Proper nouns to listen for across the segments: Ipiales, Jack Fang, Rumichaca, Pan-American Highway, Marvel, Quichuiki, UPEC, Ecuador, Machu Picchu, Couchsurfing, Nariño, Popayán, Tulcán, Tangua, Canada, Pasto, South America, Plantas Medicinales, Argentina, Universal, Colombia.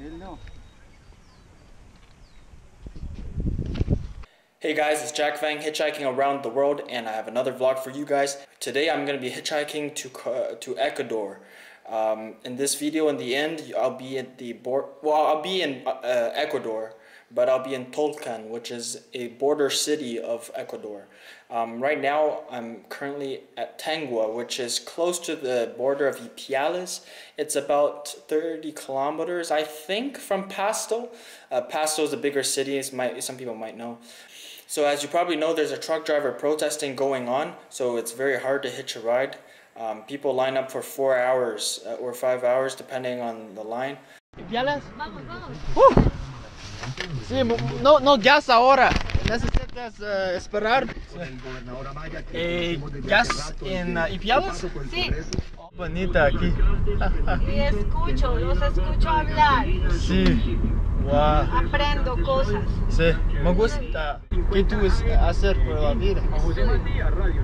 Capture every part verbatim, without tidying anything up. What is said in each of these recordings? Hell no. Hey guys, it's Jack Fang hitchhiking around the world, and I have another vlog for you guys. Today I'm going to be hitchhiking to uh, to Ecuador. Um, in this video, in the end, I'll be at the board. Well, I'll be in uh, uh, Ecuador, but I'll be in Tulcán, which is a border city of Ecuador. Um, right now, I'm currently at Tangua, which is close to the border of Ipiales. It's about thirty kilometers, I think, from Pasto. Uh, Pasto is a bigger city, as my, some people might know. So as you probably know, there's a truck driver protesting going on, so it's very hard to hitch a ride. Um, people line up for four hours uh, or five hours, depending on the line. Ipiales? Vamos, vamos. Sí, no, no gas ahora. Necesitas uh, esperar. Eh, ¿Gas en uh, Ipiales? Sí. Oh, bonita aquí. Y escucho, los escucho hablar. Sí. Wow. Aprendo cosas. Sí, me gusta. ¿Qué tú hacer por la vida?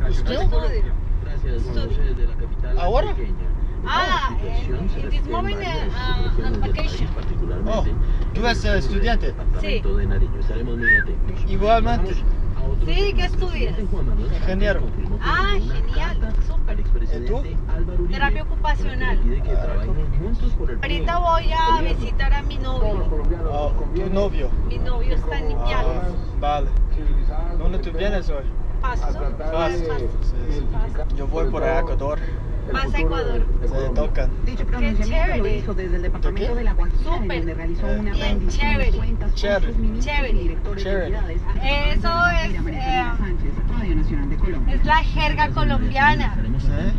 Estudio. ¿Ahora? Ah, en este momento en vacation. Oh, ¿tú eres estudiante? Sí. Igualmente. Sí, ¿qué estudias? Ingeniero. Ah, genial, súper. ¿Y tú? Terapia ocupacional. Ahorita voy a visitar a mi novio. Oh, ¿tu novio? Mi novio está en Ipiales. Ah, vale. ¿Dónde tú vienes hoy? Pasto. Pasto. Sí. Pasto. Yo voy por Ecuador. Más Ecuador. Se tocan. Dicho pronunciamiento lo hizo desde el departamento de la Guajira, donde realizó una gran chévere. Chévere. Chévere. Eso es eh, es la jerga colombiana. ¿Sí?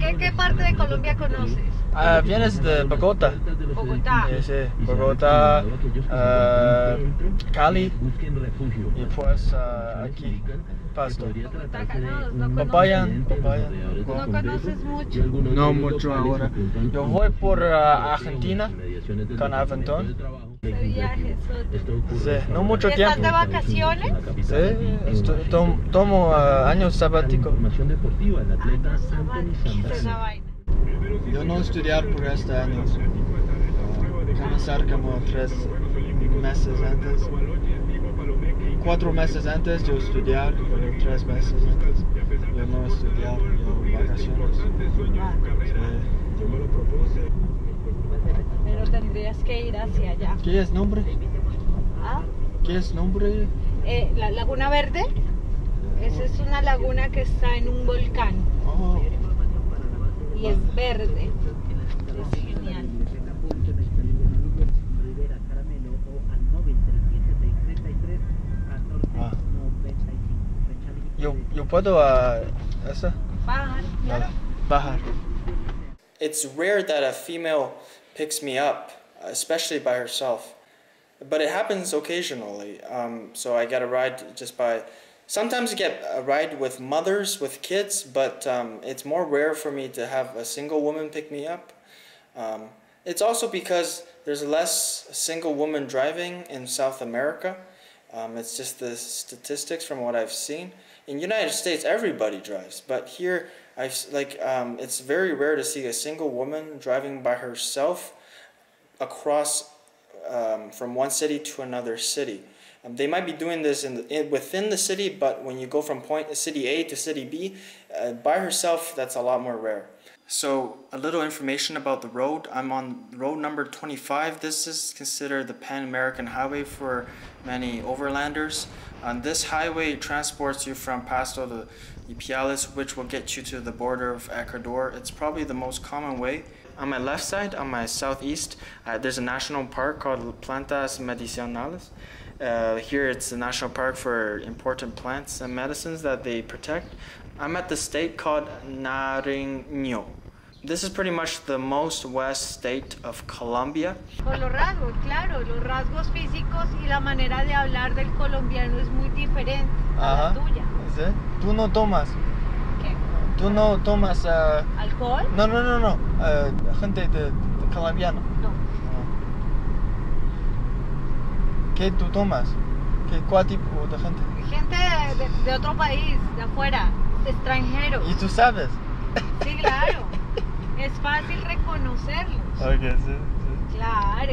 ¿Qué, ¿Qué parte de Colombia conoces? Uh, vienes de Bogotá. Bogotá. Sí, sí. Bogotá, uh, Cali y pues uh, aquí, Pasto. No, no Popayán, Popayán. No conoces mucho. No mucho ahora. Yo voy por uh, Argentina, con Aventón. De viajes. Sí, no mucho tiempo. ¿Estás de vacaciones? Sí, to tomo uh, años sabáticos. Años sabáticos, esa vaina. Yo no estudiar por este año. Comenzar como tres meses antes. Cuatro meses antes yo estudiar, pero tres meses antes yo no estudiar, yo vacaciones. Ah. Sí. Pero tendrías que ir hacia allá. ¿Qué es nombre? ¿Ah? ¿Qué es nombre? Eh, la Laguna Verde. Esa es una laguna que está en un volcán. Oh. Y es verde. Es genial. Ah. Yo, yo puedo uh, eso? Bajar. Claro. Bajar. It's rare that a female picks me up, especially by herself. But it happens occasionally. Um, so I get a ride just by. Sometimes you get a ride with mothers, with kids, but um, it's more rare for me to have a single woman pick me up. Um, it's also because there's less single woman driving in South America. Um, it's just the statistics from what I've seen. In the United States, everybody drives, but here, I've like um, it's very rare to see a single woman driving by herself across um, from one city to another city. They might be doing this in, the, in within the city, but when you go from point city A to city B, uh, by herself, that's a lot more rare. So a little information about the road. I'm on road number twenty-five. This is considered the Pan-American Highway for many overlanders. And this highway transports you from Pasto to Ipiales, which will get you to the border of Ecuador. It's probably the most common way. On my left side, on my southeast, uh, there's a national park called Plantas Medicinales. Uh, here it's a national park for important plants and medicines that they protect. I'm at the state called Nariño. This is pretty much the most west state of Colombia. Con los rasgos, claro, los rasgos físicos y la manera de hablar del colombiano es muy diferente a la tuya. ¿Sí? Tú no tomas. ¿Qué? Tú no tomas. Uh, ¿Alcohol? No, no, no, no. Uh, gente de, de colombiano. No. ¿Qué tú tomas? ¿Qué, ¿Cuál tipo de gente? Gente de, de, de otro país, de afuera, extranjero. ¿Y tú sabes? Sí, claro. Es fácil reconocerlos. Ok, sí, sí. Claro.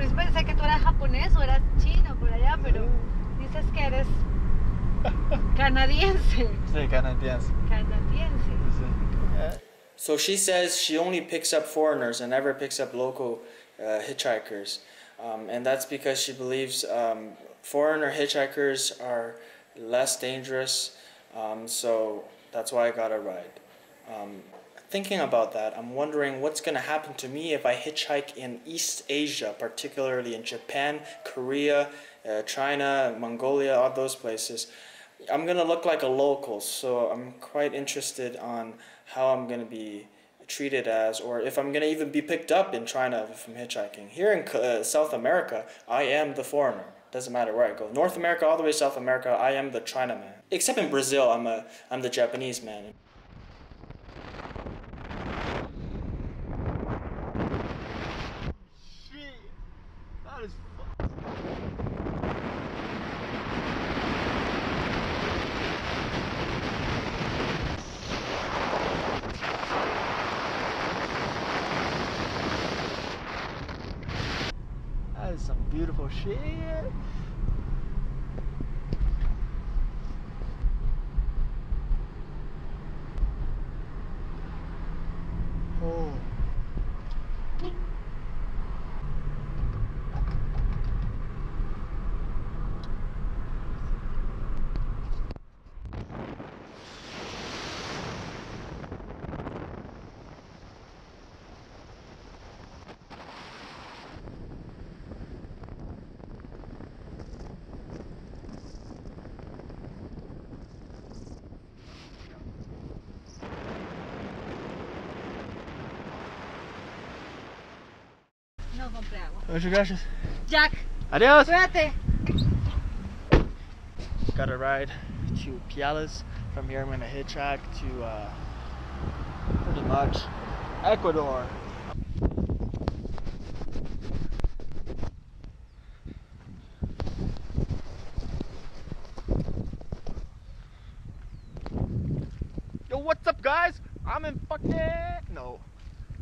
por eso pensé que tú eras japonés o eras chino por allá, pero sí. Dices que eres canadiense. Sí, canadiense. Canadiense. Sí. So she says she only picks up foreigners and never picks up local uh, hitchhikers. Um, and that's because she believes um, foreigner hitchhikers are less dangerous, um, so that's why I got a ride. Um, thinking about that, I'm wondering what's going to happen to me if I hitchhike in East Asia, particularly in Japan, Korea, uh, China, Mongolia, all those places. I'm going to look like a local, so I'm quite interested on how I'm going to be treated as, or if I'm going to even be picked up in China if I'm hitchhiking. Here in uh, South America, I am the foreigner. Doesn't matter where I go. North America, all the way to South America, I am the Chinaman. Except in Brazil, I'm, a, I'm the Japanese man. Beautiful shit. Oh. No compré agua. Muchas gracias. Jack. Adiós. Cuídate. Got a ride to Ipiales. From here I'm going to hitchhike to uh, pretty much Ecuador. Yo, what's up guys? I'm in fucking... No.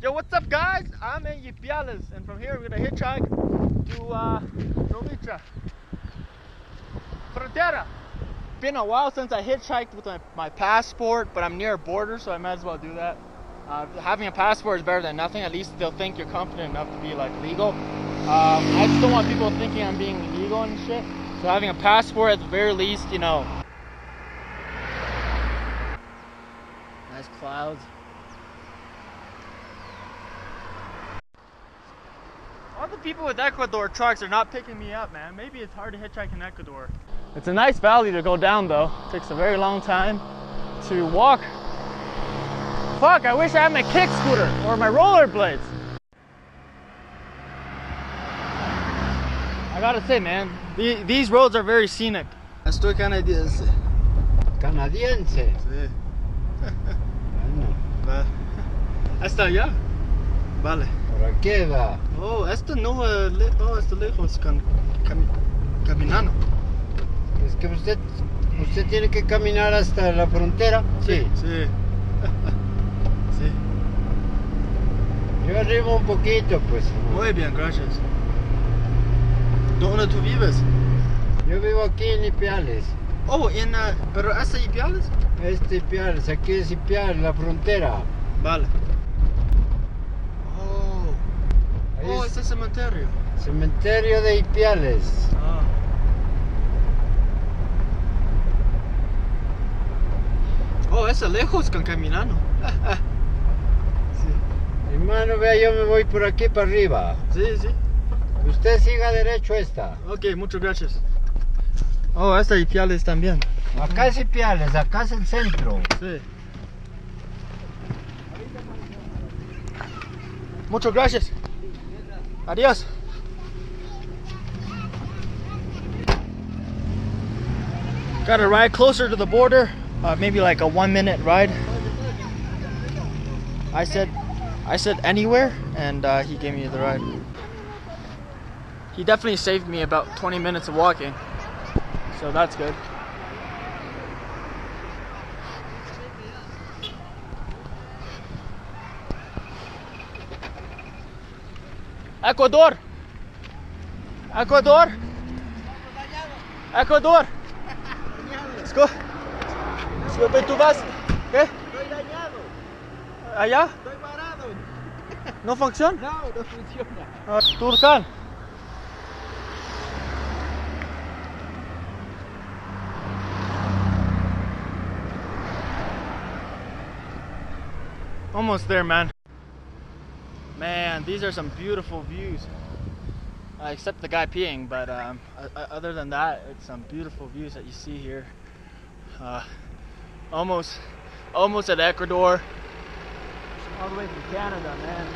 Yo, what's up guys? I'm in Ipiales, and from here we're gonna hitchhike to uh, Rumichaca. Frontera! Been a while since I hitchhiked with my, my passport, but I'm near a border, so I might as well do that. Uh, having a passport is better than nothing. At least they'll think you're confident enough to be like legal. Um, I just don't want people thinking I'm being illegal and shit. So having a passport at the very least, you know. Nice clouds. All the people with Ecuador trucks are not picking me up, man. Maybe it's hard to hitchhike in Ecuador. It's a nice valley to go down, though. It takes a very long time to walk. Fuck, I wish I had my kick scooter or my rollerblades. I gotta say, man, the, these roads are very scenic. Estoy canadiense. Canadiense? Sí. Bueno. Hasta allá. Vale. Queda. Oh, esto no es le oh, esto lejos can cami caminando. Es que usted, usted tiene que caminar hasta la frontera. Sí, sí. Sí. Sí. Yo arriba un poquito, pues. Muy bien, gracias. ¿Dónde tú vives? Yo vivo aquí en Ipiales. Oh, en, uh, pero ¿hasta Ipiales? Este Ipiales, aquí es Ipiales, la frontera. Vale. Oh, este cementerio. Cementerio de Ipiales. Ah. Oh, es lejos con caminando. Sí. Hermano, vea, yo me voy por aquí para arriba. Sí, sí. Usted siga derecho esta. Ok, muchas gracias. Oh, esta Ipiales también. Acá es Ipiales, acá es el centro. Sí. Muchas gracias. Adiós. Got a ride closer to the border, uh, maybe like a one minute ride. I said, I said anywhere, and uh, he gave me the ride. He definitely saved me about twenty minutes of walking, so that's good. Ecuador! Ecuador. Ecuador. Desculpa. Desculpa, tu vas? ¿Qué? Estoy dañado. ¿Allá? Estoy parado. ¿No funciona? No, no funciona. Ah, Tulcán. Almost there, man. Man, these are some beautiful views. Uh, except the guy peeing, but um, other than that, it's some beautiful views that you see here. Uh, almost, almost at Ecuador. All the way from Canada, man.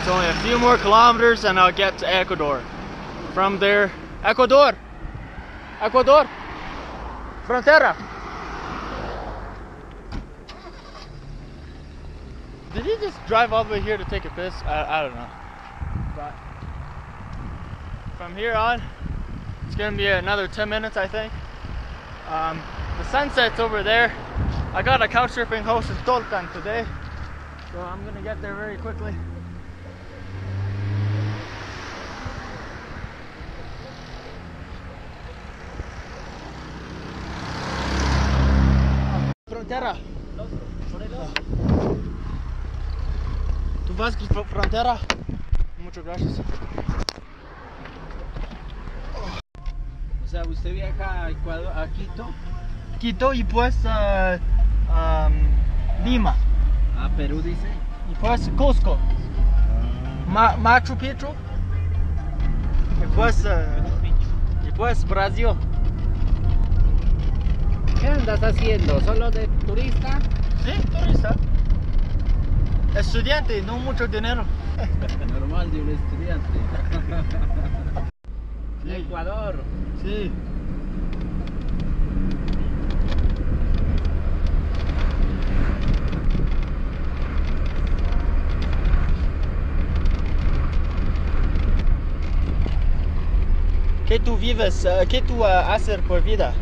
It's only a few more kilometers, and I'll get to Ecuador. From there, Ecuador, Ecuador, frontera. Did he just drive all the way here to take a piss? I, I don't know. But from here on, it's going to be another ten minutes, I think. Um, the sunset's over there. I got a couch surfing host in Tulcán today, so I'm going to get there very quickly. Frontera. Vas por frontera. Muchas gracias. O sea, usted viaja a Ecuador, a Quito. Quito y pues uh, um, Lima. Ah, Perú dice. Y pues Cusco. Uh, Ma Machu Picchu. Y pues uh, y pues Brasil. ¿Qué andas haciendo? ¿Solo de turista? Sí, turista. Estudiante, no mucho dinero. Normal de un estudiante. Sí. Ecuador. Sí. ¿Qué tú vives? ¿Qué tú haces por vida?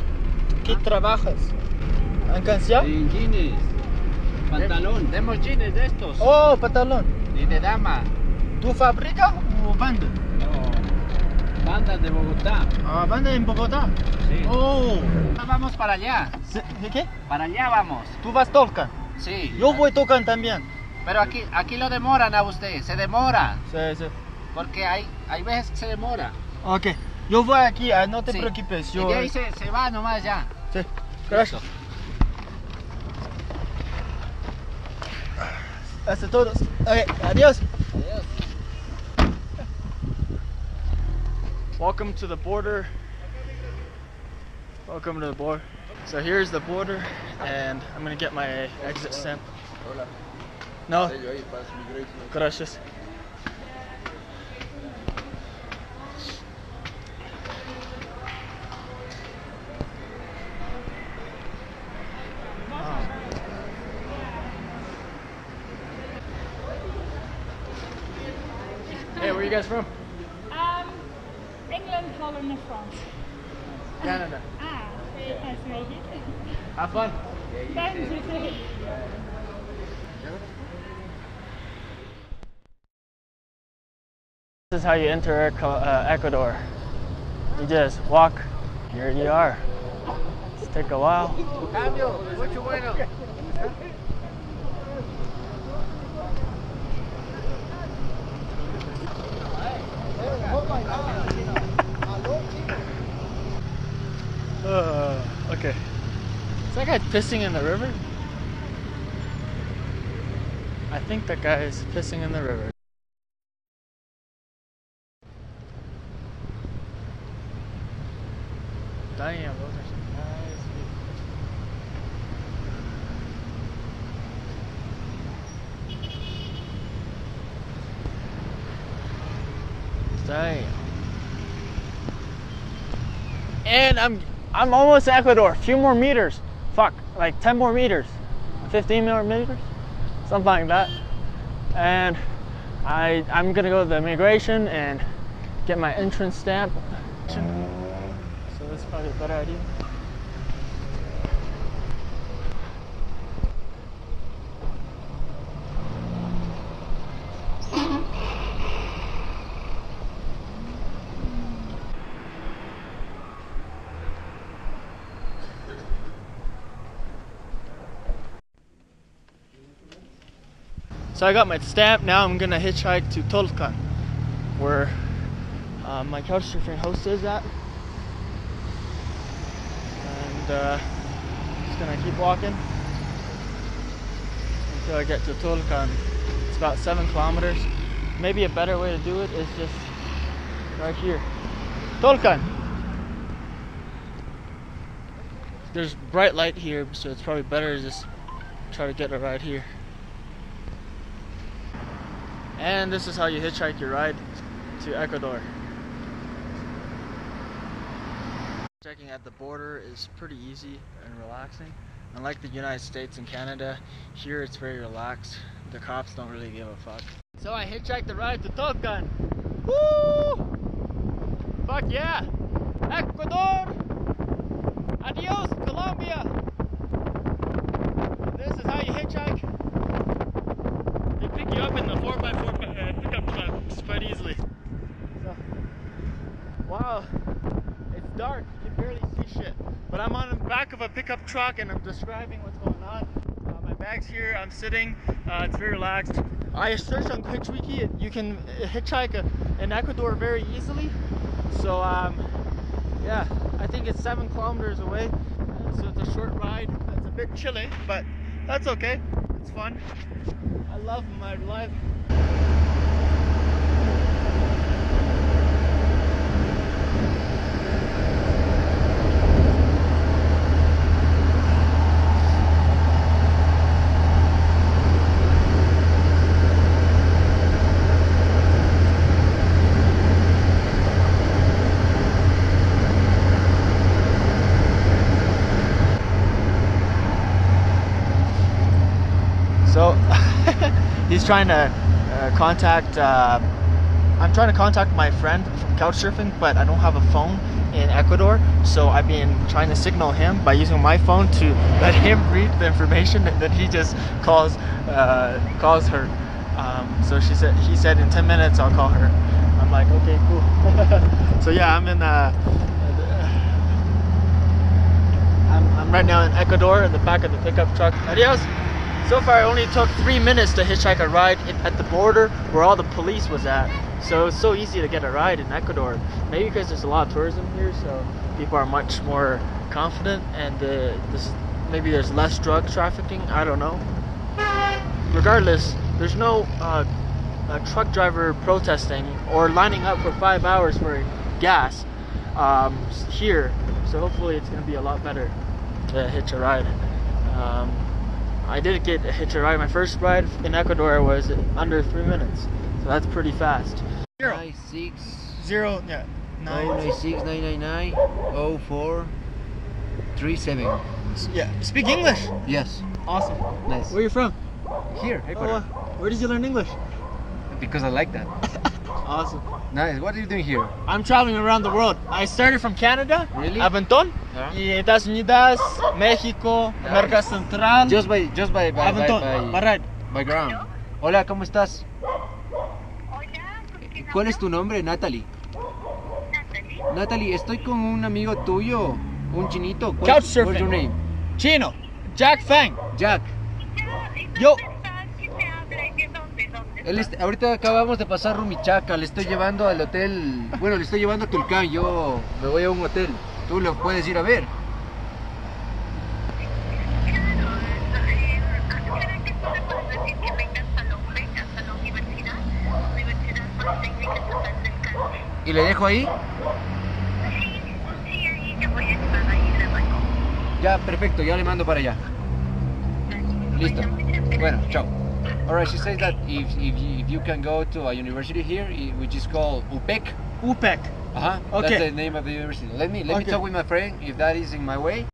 ¿Qué ah. trabajas? ¿En canción? En jeans. Pantalón. Tenemos jeans de estos. Oh, pantalón. Y de dama. ¿Tú fabricas o banda? No, banda de Bogotá. Ah, banda en Bogotá. Sí. Oh. Vamos para allá. ¿De qué? Para allá vamos. ¿Tú vas Tulcán? Sí. Yo voy Tulcán también. Pero aquí, aquí lo demoran a usted. Se demora. Sí, sí. Porque hay, hay veces que se demora. Ok. Yo voy aquí, no te sí. preocupes. Yo... Y de ahí se, se va nomás ya. Sí. Gracias. Listo. Hasta todos. Okay, adiós. Adiós. Welcome to the border. Welcome to the border. So here's the border, and I'm gonna get my exit stamp. No. Gracias. Where are you guys from? Um, England, Holland and France. Canada. Ah, very nice to meet you. Have fun. Thank you too. This is how you enter uh, Ecuador. You just walk. Here you are. It's take a while. Uh, okay. Is that guy pissing in the river? I think that guy is pissing in the river. Damn, those are some nice views. Damn. And I'm I'm almost at Ecuador, a few more meters. Fuck, like ten more meters, fifteen more meters, something like that. And I, I'm gonna go to the immigration and get my entrance stamp. So that's probably a better idea. So I got my stamp. Now I'm gonna hitchhike to Tulcán, where uh, my couchsurfing host is at, and uh, just gonna keep walking until I get to Tulcán. It's about seven kilometers. Maybe a better way to do it is just right here, Tulcán. There's bright light here, so it's probably better to just try to get a ride here. And this is how you hitchhike your ride to Ecuador. Checking at the border is pretty easy and relaxing. Unlike the United States and Canada, here it's very relaxed. The cops don't really give a fuck. So I hitchhiked the ride to Tulcán. Woo! Fuck yeah! Ecuador! Adios, Colombia! This is how you hitchhike. They pick you up in the four by four uh, pickup trucks quite easily. So, wow, it's dark. You can barely see shit. But I'm on the back of a pickup truck and I'm describing what's going on. Uh, my bag's here. I'm sitting. Uh, it's very relaxed. I searched on Quichuiki. You can hitchhike a, in Ecuador very easily. So, um, yeah. I think it's seven kilometers away, so it's a short ride. It's a bit chilly, but that's okay. It's fun. I love my life. So he's trying to uh, contact, uh, I'm trying to contact my friend from Couchsurfing, but I don't have a phone in Ecuador. So I've been trying to signal him by using my phone to let him read the information that, that he just calls, uh, calls her. Um, so she said, he said in ten minutes I'll call her. I'm like, okay, cool. So yeah, I'm in, uh, I'm, I'm right now in Ecuador in the back of the pickup truck. Adios. So far, it only took three minutes to hitchhike a ride at the border where all the police was at. So it was so easy to get a ride in Ecuador. Maybe because there's a lot of tourism here, so people are much more confident, and uh, this, maybe there's less drug trafficking. I don't know. Regardless, there's no uh, a truck driver protesting or lining up for five hours for gas um, here. So hopefully, it's going to be a lot better to hitch a ride. Um, I did get a hitch a ride. My first ride in Ecuador was under three minutes, so that's pretty fast. Zero. Nine, six. Zero. Yeah. Nine. Nine, nine six nine nine nine oh four three seven. Yeah. Speak English. Yes. Awesome. Nice. Where are you from? Here. Ecuador. Oh, uh, where did you learn English? Because I like that. Awesome. Nice. What are you doing here? I'm traveling around the world. I started from Canada. Really? Aventón. Yeah. Y Estados Unidos, México, nice. América Central. Just by, just by, by, Aventón. by, by, right. by ground. Hello? Hola, ¿cómo estás? Hola. ¿Cuál es tu nombre, Natalie? Natalie. Natalie, estoy con un amigo tuyo, un chinito. What's your name? Chino. Jack Fang. Jack. Yo. Él está, ahorita acabamos de pasar Rumichaca, le estoy llevando al hotel, bueno, le estoy llevando a Tulcán, yo me voy a un hotel, tú lo puedes ir a ver. Claro, ¿será que tú me puedes decir que vengas a la U P E C, a la universidad? Universidad Politécnica Estatal del Cáncer. ¿Y le dejo ahí? Sí, sí, ahí te voy a llevar, ahí le mando. Ya, perfecto, ya le mando para allá. Listo, bueno, chao. Alright, she says that if, if, if you can go to a university here, which is called U P E C. U P E C. Uh-huh. Okay. That's the name of the university. Let me let okay. me talk with my friend if that is in my way.